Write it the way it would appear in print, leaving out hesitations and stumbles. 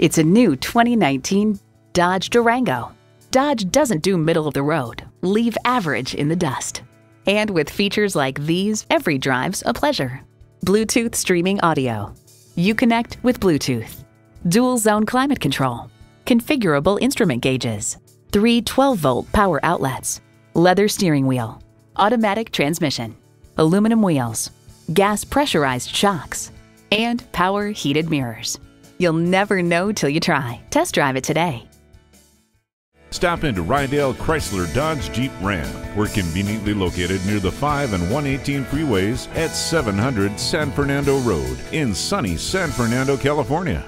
It's a new 2019 Dodge Durango. Dodge doesn't do middle of the road, leave average in the dust. And with features like these, every drive's a pleasure. Bluetooth streaming audio, Uconnect with Bluetooth, dual zone climate control, configurable instrument gauges, 3 12-volt power outlets, leather steering wheel, automatic transmission, aluminum wheels, gas pressurized shocks, and power heated mirrors. You'll never know till you try. Test drive it today. Stop into Rydell Chrysler Dodge Jeep Ram. We're conveniently located near the 5 and 118 freeways at 700 San Fernando Road in sunny San Fernando, California.